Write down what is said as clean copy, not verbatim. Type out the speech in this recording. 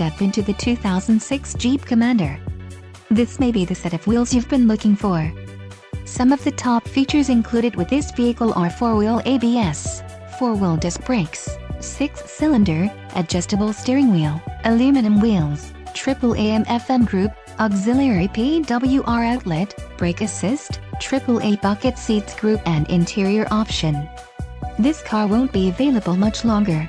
step into the 2006 Jeep Commander. This may be the set of wheels you've been looking for. Some of the top features included with this vehicle are 4-wheel ABS, 4-wheel disc brakes, 6-cylinder, adjustable steering wheel, aluminum wheels, triple AM/FM group, auxiliary PWR outlet, brake assist, triple A bucket seats group and interior option. This car won't be available much longer.